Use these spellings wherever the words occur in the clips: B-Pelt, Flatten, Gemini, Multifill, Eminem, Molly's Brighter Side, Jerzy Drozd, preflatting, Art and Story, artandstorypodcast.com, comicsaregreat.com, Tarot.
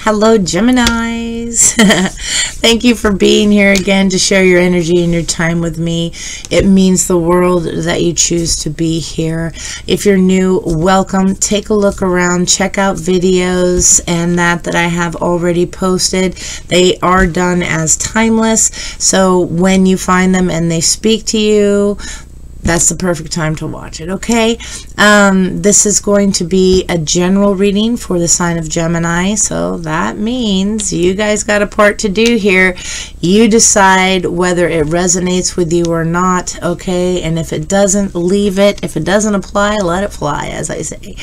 Hello, Geminis. Thank you for being here again to share your energy and your time with me. It means the world that you choose to be here. If you're new, welcome. Take a look around, check out videos and that I have already posted. They are done as timeless, so when you find them and they speak to you, that's the perfect time to watch it, okay? This is going to be a general reading for the sign of Gemini, so that means you guys got a part to do here. You decide whether it resonates with you or not, okay? And if it doesn't, leave it. If it doesn't apply, let it fly, as I say.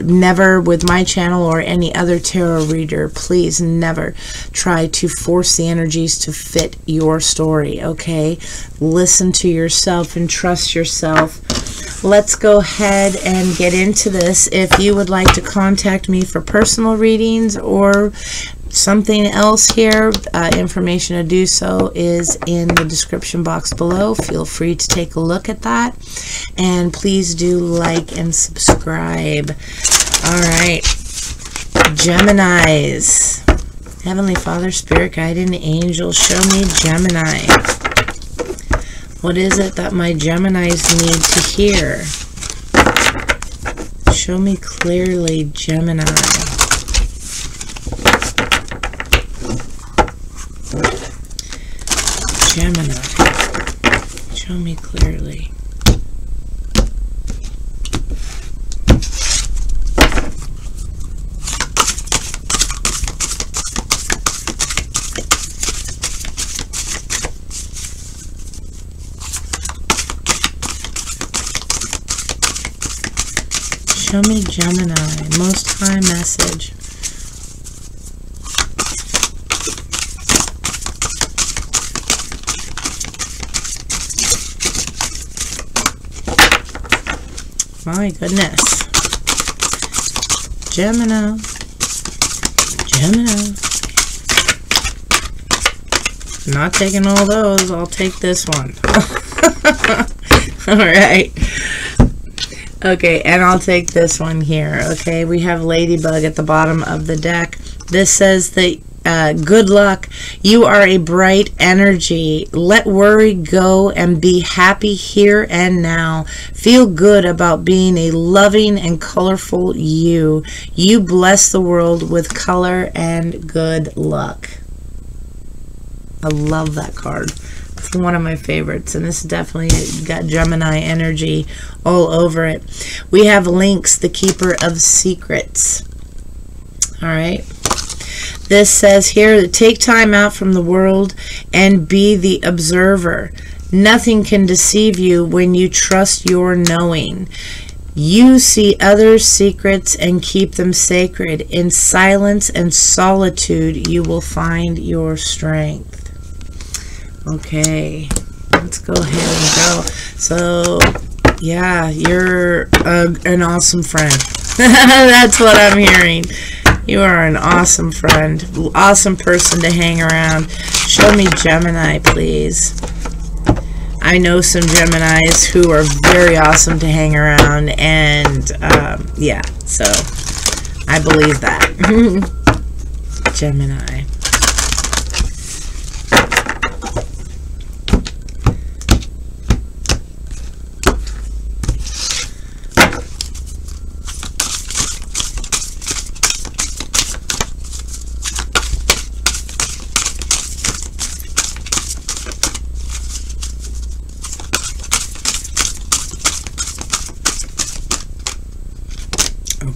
Never with my channel or any other tarot reader, please never try to force the energies to fit your story, okay? Listen to yourself and trust yourself. Let's go ahead and get into this. If you would like to contact me for personal readings or something else here, information to do so is in the description box below. Feel free to take a look at that, and please do like and subscribe. All right, Geminis. Heavenly Father, Spirit, Guide, and Angel, show me Gemini. What is it that my Geminis need to hear? Show me clearly, Gemini. Gemini. Show me clearly. Show me Gemini, Most High message. My goodness. Gemini. Gemini. Not taking all those, I'll take this one. All right. Okay, and I'll take this one here. Okay, we have Ladybug at the bottom of the deck. This says that good luck. You are a bright energy. Let worry go and be happy here and now. Feel good about being a loving and colorful you. You bless the world with color and good luck. I love that card. One of my favorites, and this definitely got Gemini energy all over it. We have Lynx, the keeper of secrets. All right, this says here, take time out from the world and be the observer. Nothing can deceive you when you trust your knowing. You see others' secrets and keep them sacred. In silence and solitude, you will find your strength. Okay, let's go ahead and go. So, yeah, you're an awesome friend. That's what I'm hearing. You are an awesome friend, awesome person to hang around. Show me Gemini, please. I know some Geminis who are very awesome to hang around, and yeah, so I believe that. Gemini.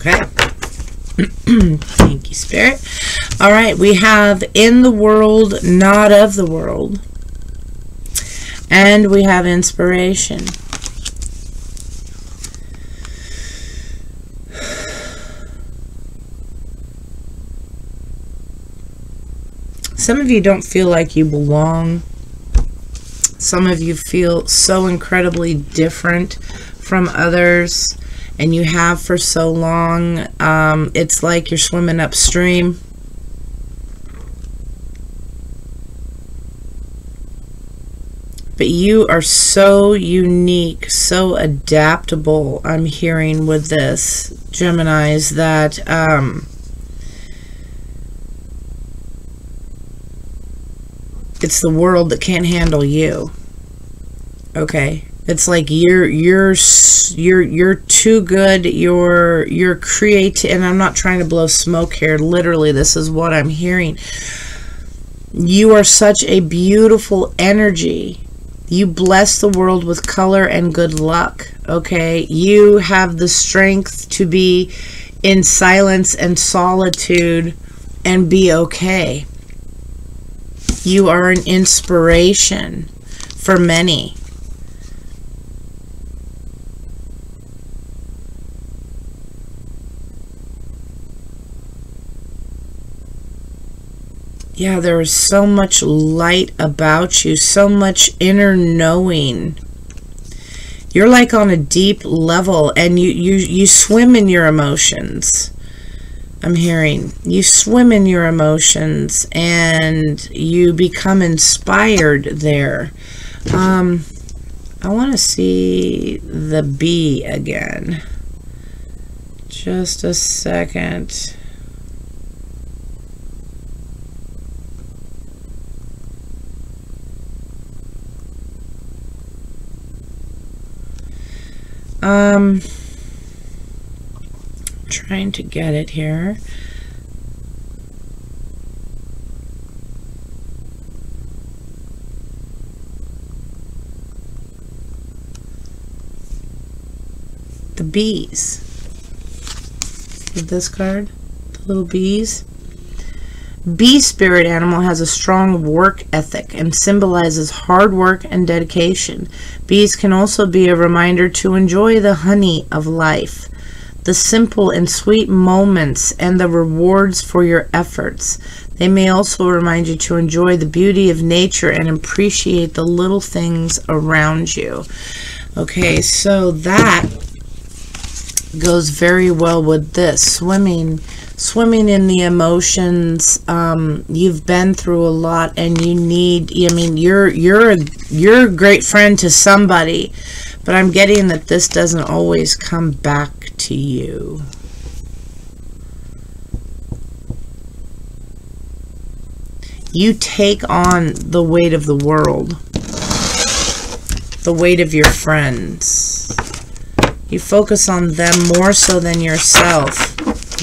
Okay. Thank you, Spirit. All right, we have in the world, not of the world. And we have inspiration. Some of you don't feel like you belong. Some of you feel so incredibly different from others. And you have for so long, it's like you're swimming upstream. But you are so unique, so adaptable, I'm hearing with this, Geminis, that it's the world that can't handle you. Okay, it's like you're too good. You're creative, and I'm not trying to blow smoke here. Literally, this is what I'm hearing. You are such a beautiful energy. You bless the world with color and good luck, okay? You have the strength to be in silence and solitude and be okay. You are an inspiration for many. Yeah, there is so much light about you, so much inner knowing. You're like on a deep level, and you swim in your emotions. I'm hearing you swim in your emotions, and you become inspired there. I want to see the bee again. Just a second. Trying to get it here. The bees. With this card, the little bees. Bee spirit animal has a strong work ethic and symbolizes hard work and dedication. Bees can also be a reminder to enjoy the honey of life, the simple and sweet moments, and the rewards for your efforts. They may also remind you to enjoy the beauty of nature and appreciate the little things around you. Okay, so that goes very well with this. Swimming in the emotions. You've been through a lot, and you need, I mean, you're a great friend to somebody, but I'm getting that this doesn't always come back to you. You take on the weight of the world, the weight of your friends. You focus on them more so than yourself,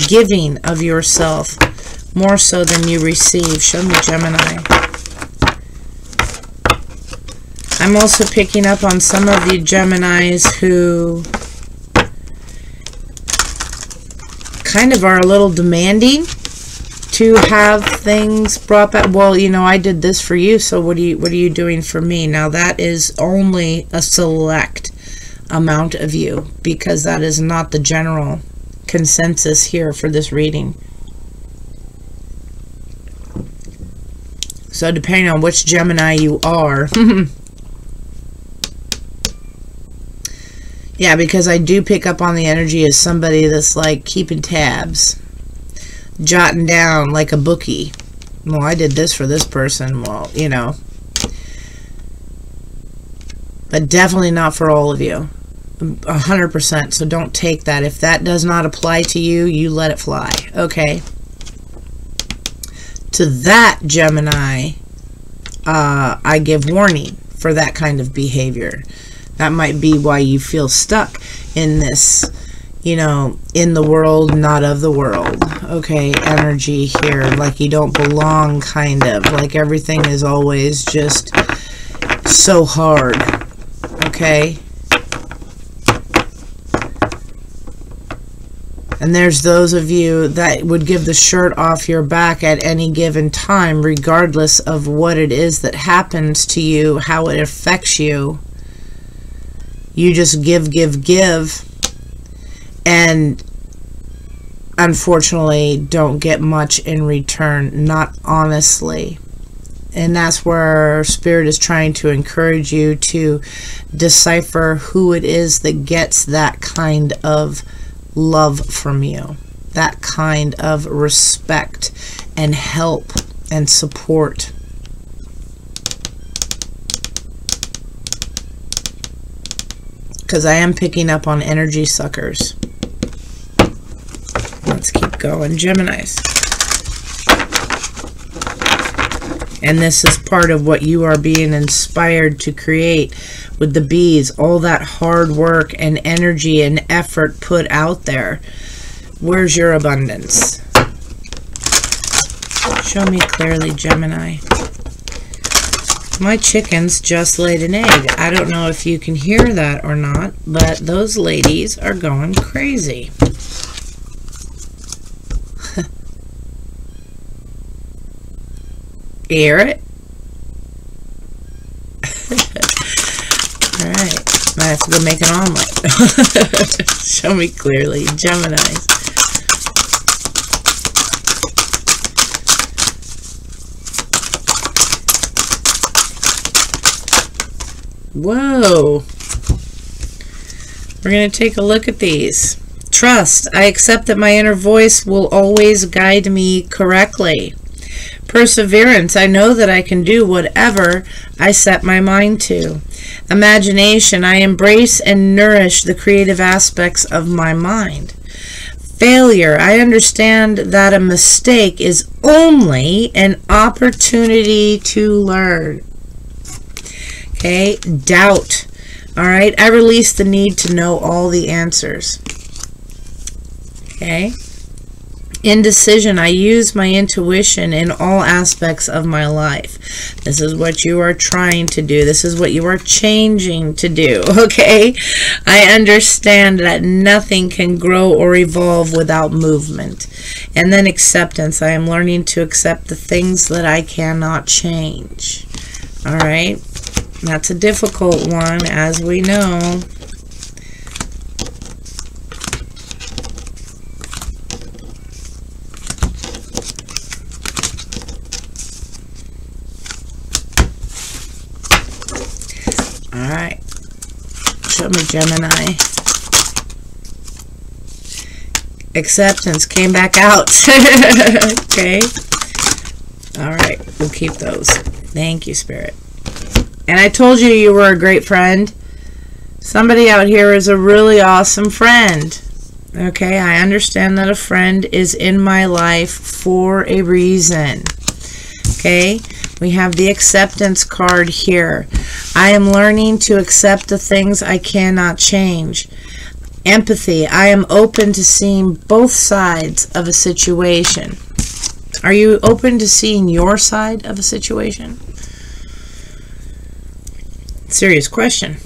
giving of yourself more so than you receive. Show me, Gemini. I'm also picking up on some of the Geminis who kind of are a little demanding to have things brought back. Well, you know, I did this for you, so what are you doing for me? Now, that is only a select amount of you, because that is not the general consensus here for this reading. So depending on which Gemini you are, yeah, because I do pick up on the energy as somebody that's like keeping tabs, jotting down like a bookie. Well, I did this for this person. Well, you know, but definitely not for all of you. 100%. So don't take that. If that does not apply to you, you let it fly. Okay. To that, Gemini, I give warning for that kind of behavior. That might be why you feel stuck in this, you know, in the world, not of the world. Okay, energy here, like you don't belong, kind of. Like everything is always just so hard. Okay. And there's those of you that would give the shirt off your back at any given time, regardless of what it is that happens to you, how it affects you. You just give, give, give, and unfortunately don't get much in return, not honestly. And that's where Spirit is trying to encourage you to decipher who it is that gets that kind of love from you, that kind of respect and help and support. because I am picking up on energy suckers. Let's keep going. Geminis. And this is part of what you are being inspired to create with the bees. All that hard work and energy and effort put out there. Where's your abundance? Show me clearly, Gemini. My chickens just laid an egg. I don't know if you can hear that or not, but those ladies are going crazy. Hear it? All right, I have to go make an omelet. Show me clearly, Gemini. Whoa, we're going to take a look at these. Trust. I accept that my inner voice will always guide me correctly. Perseverance. I know that I can do whatever I set my mind to. Imagination. I embrace and nourish the creative aspects of my mind. Failure. I understand that a mistake is only an opportunity to learn. Okay, doubt. All right, I release the need to know all the answers. Okay, indecision. I use my intuition in all aspects of my life. This is what you are trying to do. This is what you are changing to do. Okay, I understand that nothing can grow or evolve without movement. And then acceptance. I am learning to accept the things that I cannot change. All right. That's a difficult one, as we know. All right. Show me Gemini. Acceptance came back out. Okay. All right. We'll keep those. Thank you, Spirit. And I told you you were a great friend. Somebody out here is a really awesome friend. Okay, I understand that a friend is in my life for a reason. Okay, we have the acceptance card here. I am learning to accept the things I cannot change. Empathy. I am open to seeing both sides of a situation. Are you open to seeing your side of a situation? Serious question.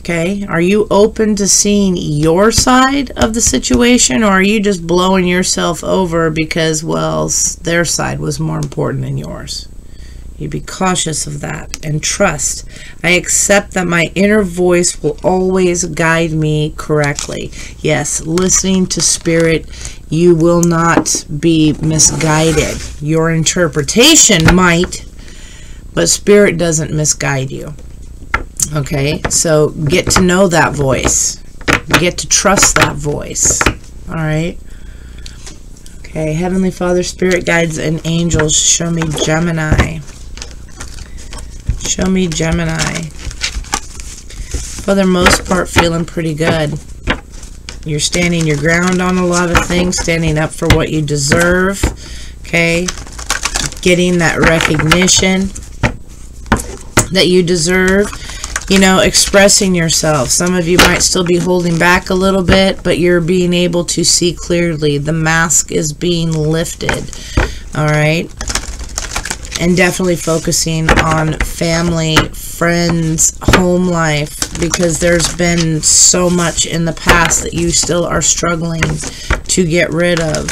Okay, are you open to seeing your side of the situation, or are you just blowing yourself over because, well, their side was more important than yours? You be cautious of that and trust. I accept that my inner voice will always guide me correctly. Yes, listening to Spirit, you will not be misguided. Your interpretation might, but Spirit doesn't misguide you. Okay, so get to know that voice. Get to trust that voice. All right. Okay, Heavenly Father, Spirit Guides, and Angels, show me Gemini. Show me Gemini. For the most part, feeling pretty good. You're standing your ground on a lot of things, standing up for what you deserve. Okay, getting that recognition that you deserve, you know, expressing yourself. Some of you might still be holding back a little bit, but you're being able to see clearly. The mask is being lifted, all right? And definitely focusing on family, friends, home life, because there's been so much in the past that you still are struggling to get rid of,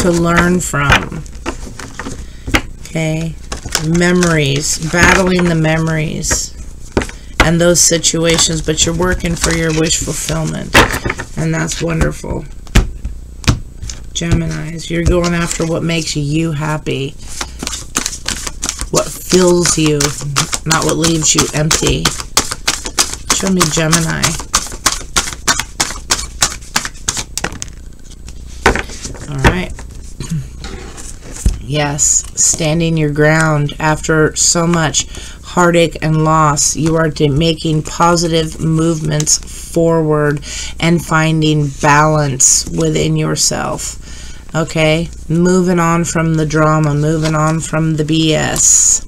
to learn from, okay? Memories, battling the memories and those situations, but you're working for your wish fulfillment, and that's wonderful. Geminis, you're going after what makes you happy, what fills you, not what leaves you empty. Show me Gemini. All right. Yes, standing your ground after so much heartache and loss. You are making positive movements forward and finding balance within yourself. Okay, moving on from the drama, moving on from the BS,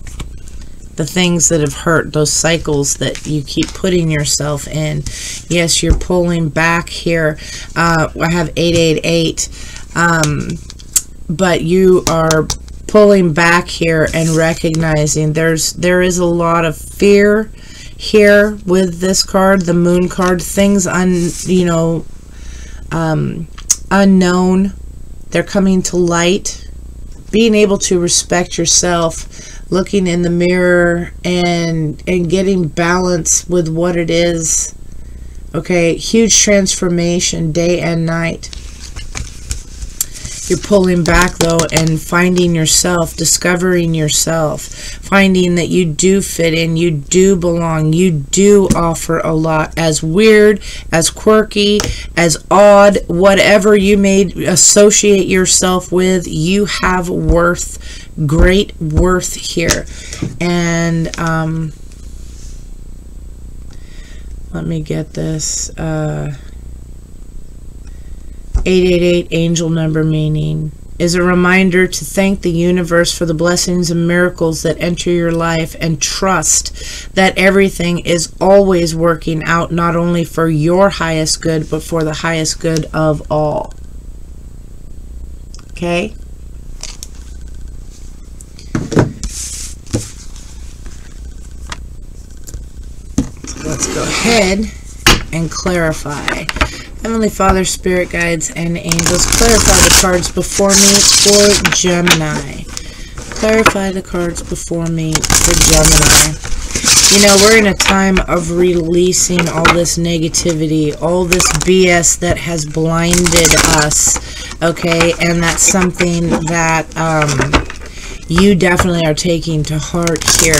the things that have hurt, those cycles that you keep putting yourself in. Yes, you're pulling back here. I have 888. But you are pulling back here and recognizing there is a lot of fear here with this card, the Moon card. Things unknown, they're coming to light. Being able to respect yourself, looking in the mirror and getting balance with what it is. Okay, huge transformation day and night. You're pulling back though and finding yourself, discovering yourself, finding that you do fit in, you do belong, you do offer a lot. As weird, as quirky, as odd, whatever you may associate yourself with, you have worth, great worth here. And let me get this 888 angel number meaning is a reminder to thank the universe for the blessings and miracles that enter your life, and trust that everything is always working out, not only for your highest good, but for the highest good of all. Okay? So let's go ahead and clarify. Heavenly Father, Spirit Guides, and Angels, clarify the cards before me for Gemini. Clarify the cards before me for Gemini. You know, we're in a time of releasing all this negativity, all this BS that has blinded us, okay? And that's something that you definitely are taking to heart here.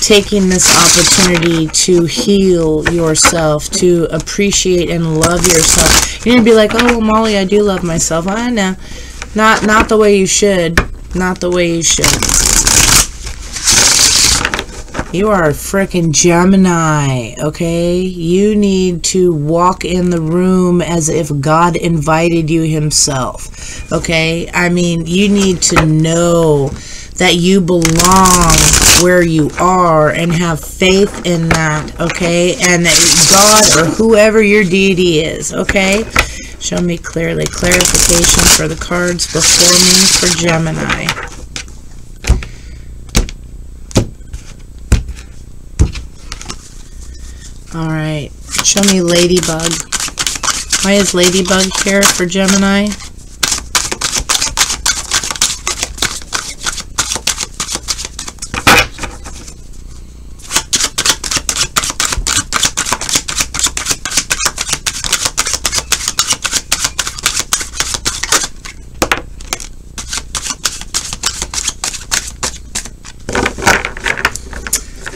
Taking this opportunity to heal yourself, to appreciate and love yourself. You're gonna be like, oh well, Molly, I do love myself. I know, not the way you should, not the way you should. You are a freaking Gemini, okay? You need to walk in the room as if God invited you himself, okay? I mean, you need to know that you belong where you are and have faith in that, okay? And that God, or whoever your deity is, okay? Show me clearly. Clarification for the cards before me for Gemini. All right, show me Ladybug. Why is Ladybug here for Gemini?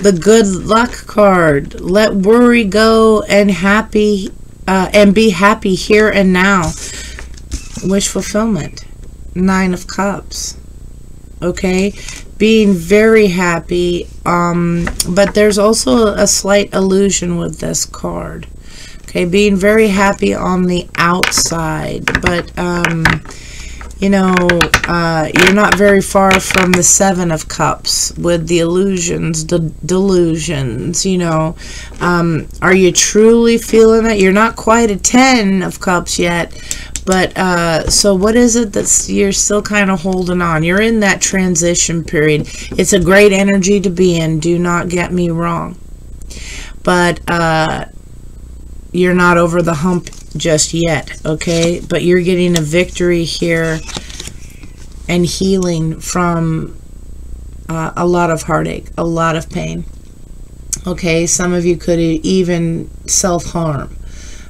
The good luck card. Let worry go and be happy here and now. Wish fulfillment. 9 of Cups. Okay, being very happy. But there's also a slight illusion with this card. Okay, being very happy on the outside, but you know, you're not very far from the 7 of Cups with the illusions, the delusions, you know. Are you truly feeling that? You're not quite a 10 of Cups yet, but so what is it that you're still kind of holding on? You're in that transition period. It's a great energy to be in, do not get me wrong. But you're not over the hump just yet, okay? But you're getting a victory here and healing from a lot of heartache, a lot of pain, okay? Some of you could even self-harm,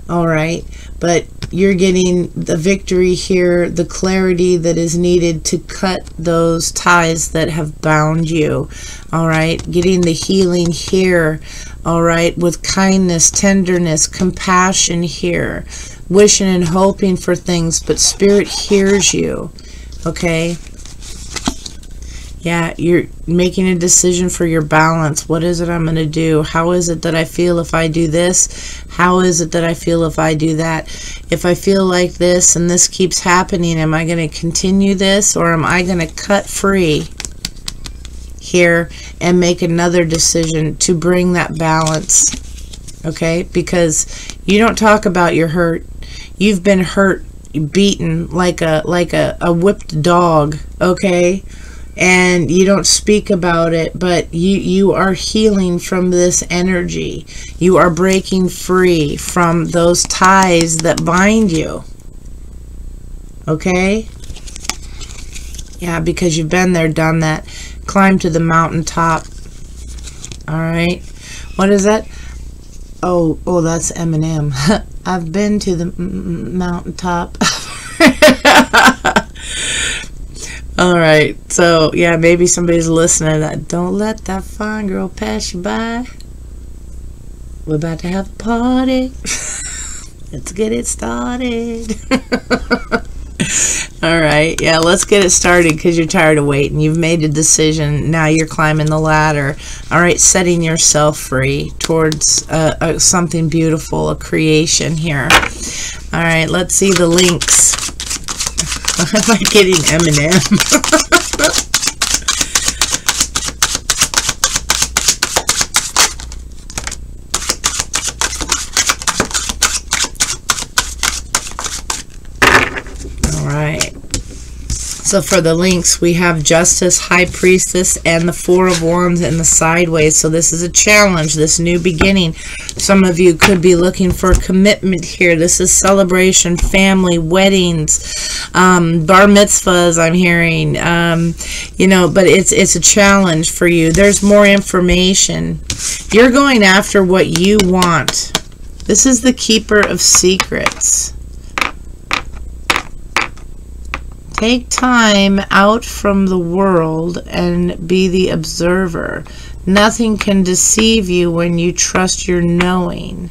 all right? But you're getting the victory here, the clarity that is needed to cut those ties that have bound you, all right? Getting the healing here, all right, with kindness, tenderness, compassion here, wishing and hoping for things, but Spirit hears you, okay? Yeah, you're making a decision for your balance. What is it I'm going to do? How is it that I feel if I do this? How is it that I feel if I do that? If I feel like this and this keeps happening, am I going to continue this, or am I going to cut free here and make another decision to bring that balance? Okay, because you don't talk about your hurt. You've been hurt, beaten like a whipped dog, okay? And you don't speak about it, but you are healing from this energy. You are breaking free from those ties that bind you, okay? Yeah, because you've been there, done that. Climb to the mountaintop. All right, what is that? Oh, that's Eminem. I've been to the mountaintop. All right, so yeah, maybe somebody's listening to that. Don't let that fine girl pass you by. We're about to have a party. Let's get it started. All right, yeah, let's get it started, because you're tired of waiting. You've made a decision. Now you're climbing the ladder. All right, setting yourself free towards something beautiful, a creation here. All right, let's see the links. Am I getting Eminem? All right. So for the links, we have Justice, High Priestess, and the Four of Wands and the Sideways. So this is a challenge, this new beginning. Some of you could be looking for commitment here. This is celebration, family, weddings, bar mitzvahs, I'm hearing. You know, but it's a challenge for you. There's more information. You're going after what you want. This is the Keeper of Secrets. Take time out from the world and be the observer. Nothing can deceive you when you trust your knowing.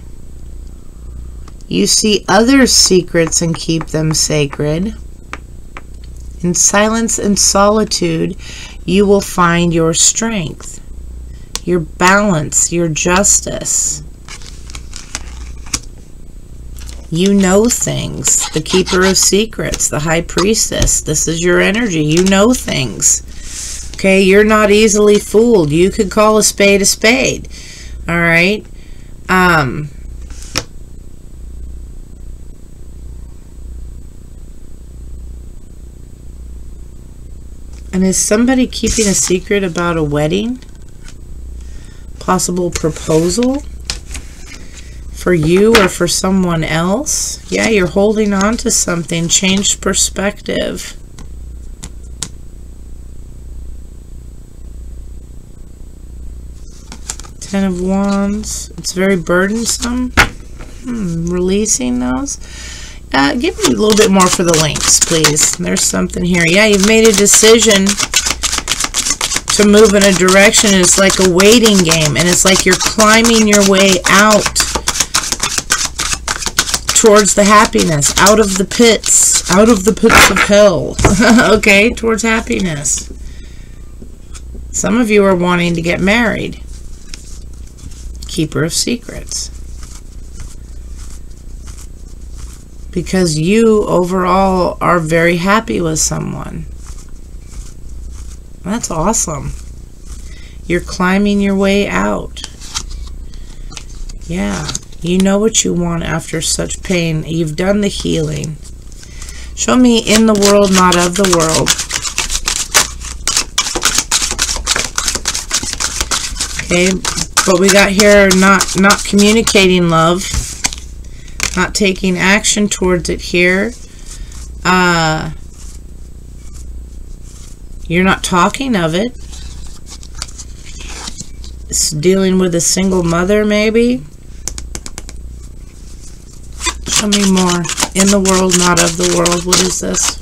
You see others' secrets and keep them sacred. In silence and solitude, you will find your strength, your balance, your justice. You know things. The Keeper of Secrets, the High Priestess. This is your energy. You know things. Okay, you're not easily fooled. You could call a spade a spade. All right. And is somebody keeping a secret about a wedding? Possible proposal? For you or for someone else? Yeah, you're holding on to something. Changed perspective. Ten of Wands. It's very burdensome. Releasing those. Give me a little bit more for the links, please. There's something here. Yeah, you've made a decision to move in a direction. It's like a waiting game, and it's like you're climbing your way out towards the happiness, out of the pits of hell, okay, towards happiness. Some of you are wanting to get married. Keeper of Secrets. Because you overall are very happy with someone. That's awesome. You're climbing your way out. Yeah. You know what you want after such pain. You've done the healing. Show me in the world, not of the world. Okay, but we got here not communicating love, not taking action towards it here. You're not talking of it. It's dealing with a single mother, maybe. Tell me more. In the world, not of the world. What is this?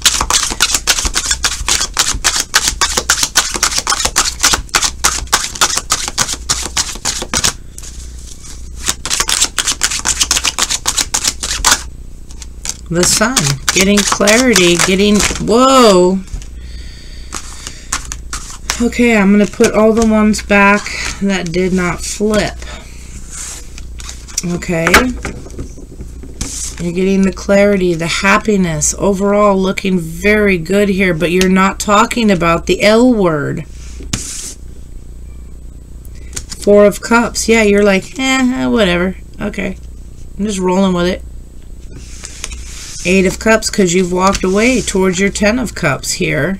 The Sun. Getting clarity. Getting... Whoa! Okay, I'm going to put all the ones back that did not flip. Okay. You're getting the clarity, the happiness, overall looking very good here, but you're not talking about the L word. 4 of Cups. Yeah, you're like, eh, whatever. Okay. I'm just rolling with it. 8 of Cups, because you've walked away towards your 10 of Cups here.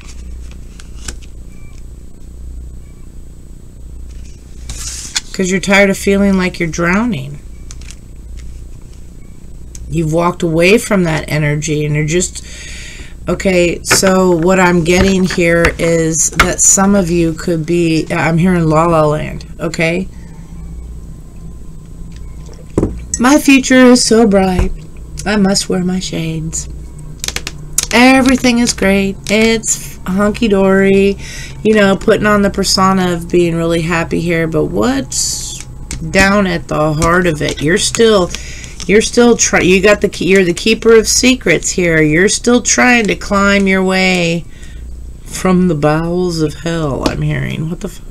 Because you're tired of feeling like you're drowning. You've walked away from that energy and you're just, okay, so what I'm getting here is that some of you could be, I'm here in La La Land, okay? My future is so bright, I must wear my shades. Everything is great, it's hunky-dory, you know, putting on the persona of being really happy here, but what's down at the heart of it? You're still trying. You got the key. You're the keeper of secrets here. You're still trying to climb your way from the bowels of hell. I'm hearing. What the fuck?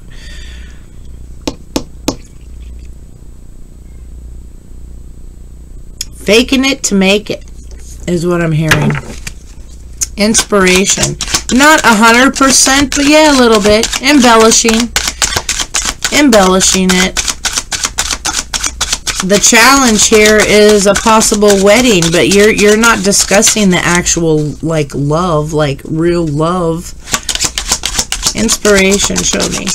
Faking it to make it is what I'm hearing. Inspiration, not 100%, but yeah, a little bit. Embellishing it. The challenge here is a possible wedding, but you're not discussing the actual, like, love, like real love. Inspiration, show me.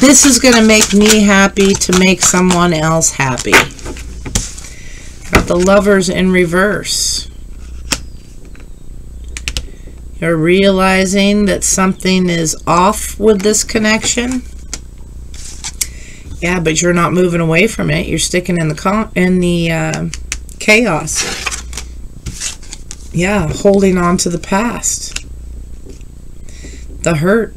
This is going to make me happy to make someone else happy. Got the Lovers in reverse. You're realizing that something is off with this connection. Yeah, but you're not moving away from it. You're sticking in the chaos. Yeah, holding on to the past. The hurt.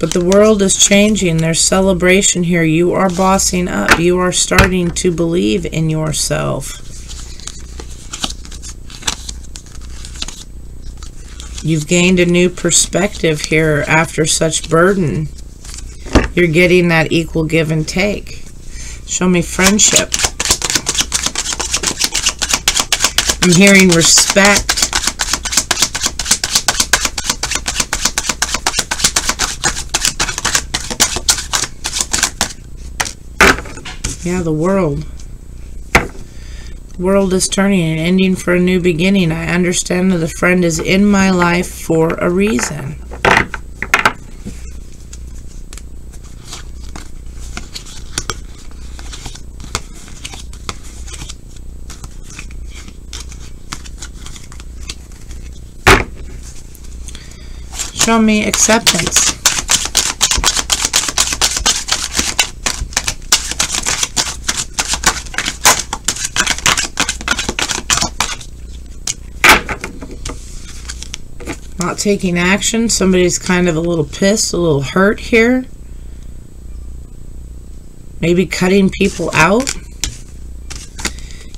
But the world is changing. There's celebration here. You are bossing up. You are starting to believe in yourself. You've gained a new perspective here after such burden. You're getting that equal give and take. Show me friendship. I'm hearing respect. Yeah, the world. World is turning and ending for a new beginning. I understand that the friend is in my life for a reason. Show me acceptance. Not taking action. Somebody's kind of a little pissed, a little hurt here. Maybe cutting people out.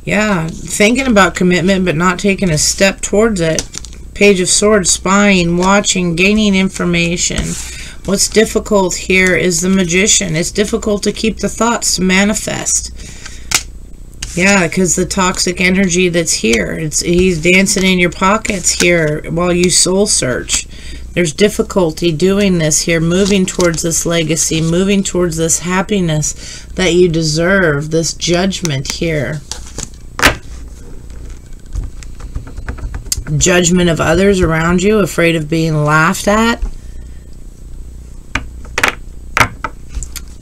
Yeah, thinking about commitment but not taking a step towards it. Page of Swords, spying, watching, gaining information. What's difficult here is the Magician. It's difficult to keep the thoughts to manifest. Yeah, because the toxic energy that's here, he's dancing in your pockets here while you soul search. There's difficulty doing this here, moving towards this legacy, moving towards this happiness that you deserve, this judgment here. Judgment of others around you, afraid of being laughed at.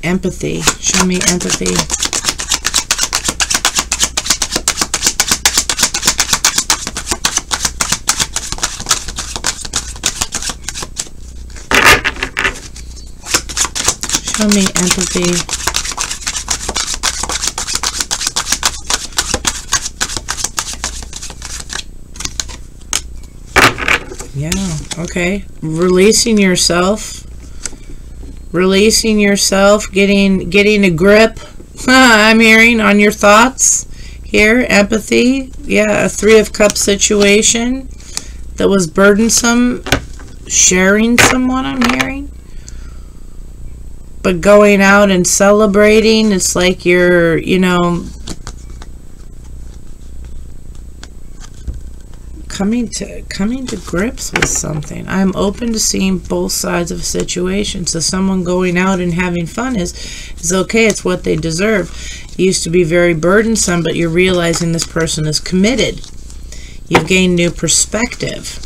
Empathy. Show me empathy. Show me empathy. Yeah, okay. Releasing yourself. releasing yourself, getting a grip, I'm hearing, on your thoughts here. Empathy, yeah, a 3 of Cups situation that was burdensome, sharing someone, I'm hearing. But going out and celebrating, it's like you're, you know, coming to grips with something. I'm open to seeing both sides of a situation. So someone going out and having fun is okay. It's what they deserve. It used to be very burdensome, but you're realizing this person is committed. You've gained new perspective.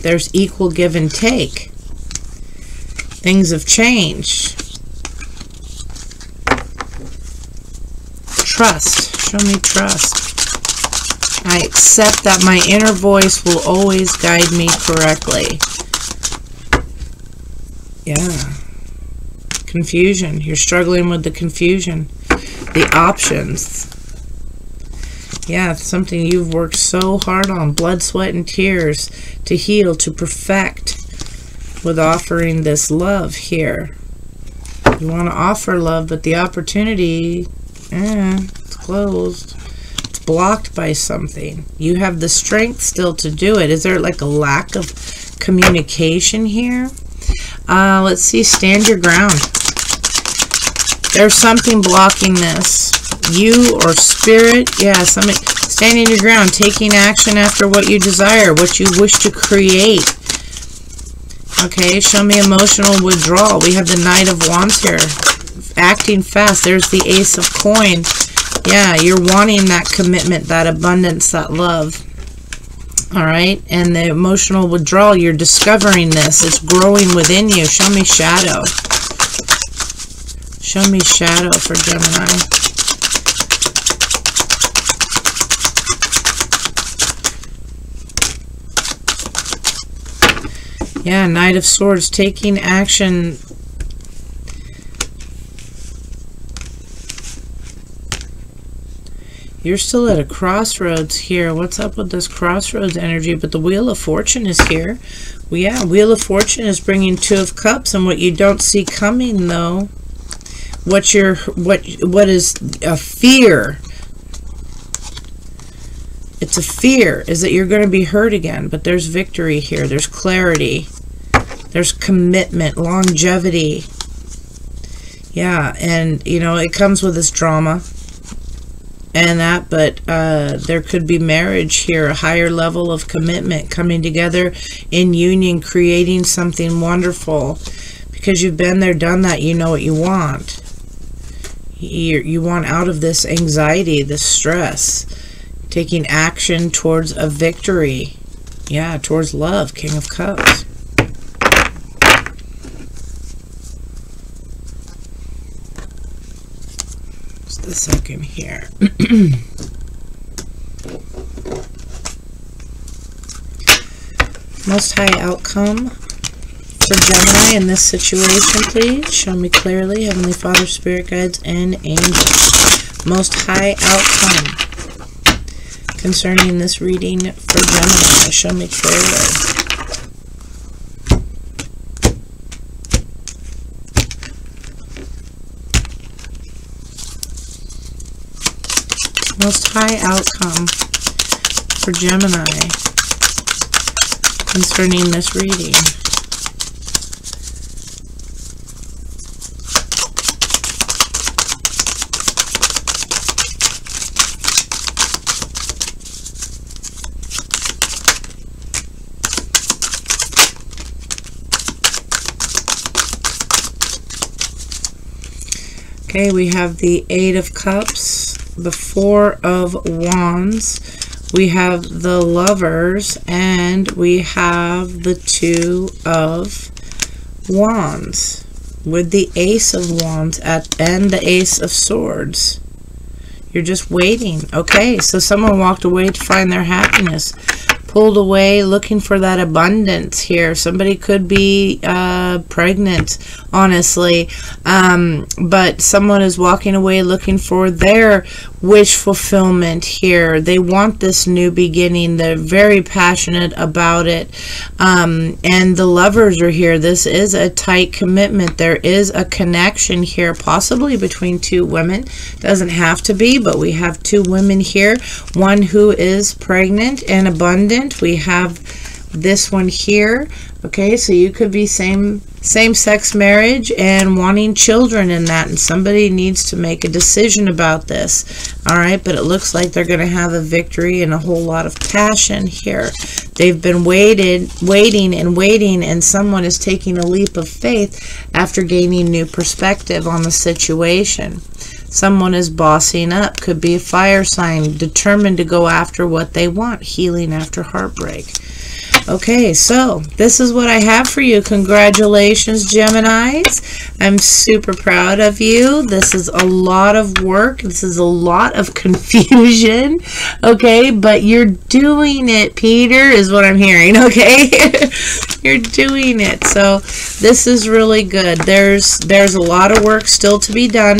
There's equal give and take. Things have changed. Trust. Show me trust. I accept that my inner voice will always guide me correctly. Yeah. Confusion. You're struggling with the confusion. The options. Yeah, it's something you've worked so hard on. Blood, sweat, and tears to heal, to perfect, with offering this love here. You want to offer love, but the opportunity, it's closed. Blocked by something. You have the strength still to do it. Is there like a lack of communication here? Let's see. Stand your ground. There's something blocking this. You or spirit. Yeah, something. Standing your ground. Taking action after what you desire. What you wish to create. Okay. Show me emotional withdrawal. We have the Knight of Wands here. Acting fast. There's the Ace of Coins. Yeah, you're wanting that commitment, that abundance, that love. All right, and the emotional withdrawal, you're discovering this. It's growing within you. Show me shadow. Show me shadow for Gemini. Yeah, Knight of Swords, taking action. You're still at a crossroads here. What's up with this crossroads energy? But the Wheel of Fortune is here. Well, yeah, Wheel of Fortune is bringing 2 of Cups, and what you don't see coming, though, what is a fear? It's a fear, is that you're going to be hurt again. But there's victory here. There's clarity. There's commitment, longevity. Yeah, and you know it comes with this drama. And that, but there could be marriage here, a higher level of commitment, coming together in union, creating something wonderful. Because you've been there, done that, you know what you want. You want out of this anxiety, this stress, taking action towards a victory. Yeah, towards love, King of Cups. The second here. Most high outcome for Gemini in this situation, please. Show me clearly. Heavenly Father, Spirit Guides, and Angels. Most high outcome concerning this reading for Gemini. Show me clearly. Most high outcome for Gemini concerning this reading. Okay, we have the 8 of Cups. The 4 of Wands, we have the Lovers, and we have the 2 of Wands with the Ace of Wands and the Ace of Swords. You're just waiting. Okay, so someone walked away to find their happiness. pulled away looking for that abundance here. Somebody could be pregnant, honestly, but someone is walking away looking for their wish fulfillment here. They want this new beginning. They're very passionate about it, and the lovers are here. This is a tight commitment. There is a connection here, possibly between two women. Doesn't have to be, but we have two women here, one who is pregnant and abundant. We have this one here. Okay, so you could be same-sex marriage and wanting children in that, and somebody needs to make a decision about this. All right, but it looks like they're going to have a victory and a whole lot of passion here. They've been waiting, and someone is taking a leap of faith after gaining new perspective on the situation. Someone is bossing up. Could be a fire sign, determined to go after what they want, healing after heartbreak. Okay, so this is what I have for you. Congratulations, Geminis. I'm super proud of you. This is a lot of work. This is a lot of confusion. Okay, but you're doing it, Peter, is what I'm hearing. Okay, you're doing it. So this is really good. There's a lot of work still to be done,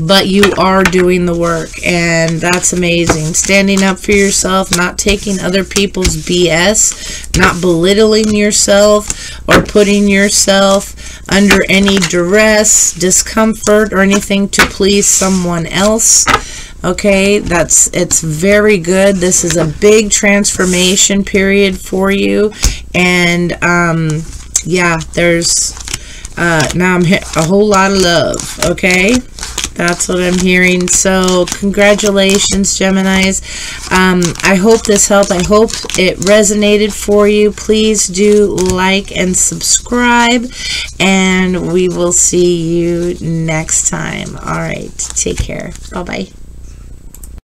but you are doing the work, and that's amazing. Standing up for yourself, not taking other people's BS, not belittling yourself or putting yourself under any duress, discomfort, or anything to please someone else. Okay, it's very good. This is a big transformation period for you, and yeah, there's now I'm hit a whole lot of love. Okay, that's what I'm hearing. So congratulations, Geminis. I hope this helped. I hope it resonated for you. Please do like and subscribe, and we will see you next time. All right, take care. Bye-bye.